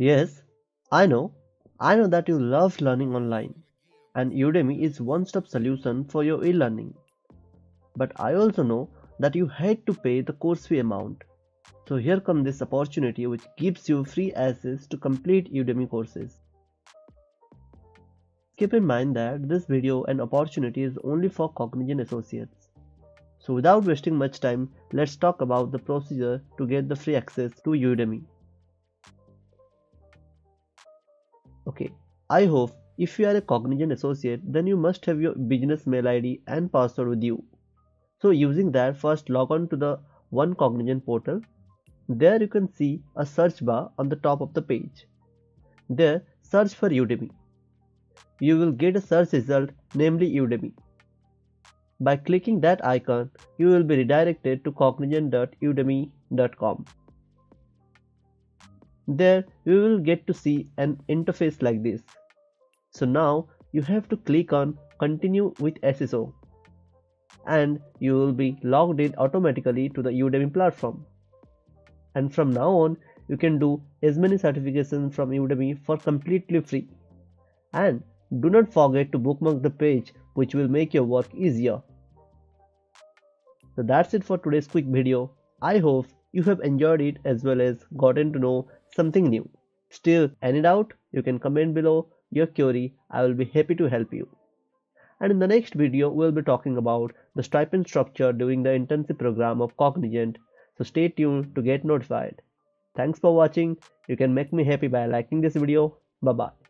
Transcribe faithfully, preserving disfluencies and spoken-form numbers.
Yes, I know. I know that you love learning online, and Udemy is one-stop solution for your e-learning. But I also know that you hate to pay the course fee amount. So here comes this opportunity which gives you free access to complete Udemy courses. Keep in mind that this video and opportunity is only for Cognizant associates. So without wasting much time, let's talk about the procedure to get the free access to Udemy. Okay, I hope if you are a Cognizant associate, then you must have your business mail I D and password with you. So using that, first log on to the One Cognizant portal. There you can see a search bar on the top of the page. There, search for Udemy. You will get a search result, namely Udemy. By clicking that icon, you will be redirected to cognizant dot udemy dot com. There, you will get to see an interface like this. So now, you have to click on Continue with S S O. And you will be logged in automatically to the Udemy platform. And from now on, you can do as many certifications from Udemy for completely free. And do not forget to bookmark the page, which will make your work easier. So that's it for today's quick video. I hope you have enjoyed it as well as gotten to know something new. Still, any doubt, you can comment below your query. I will be happy to help you. And in the next video, we'll be talking about the stipend structure during the internship program of Cognizant. So stay tuned to get notified. Thanks for watching. You can make me happy by liking this video. Bye bye.